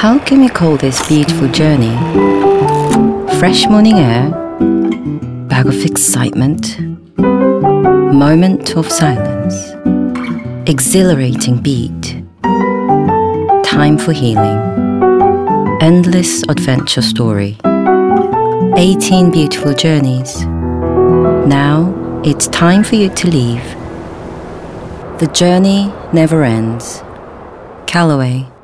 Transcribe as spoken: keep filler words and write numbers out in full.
How can we call this beautiful journey? Fresh morning air, bag of excitement, moment of silence, exhilarating beat, time for healing, endless adventure story, eighteen beautiful journeys. Now it's time for you to leave. The journey never ends. Callaway.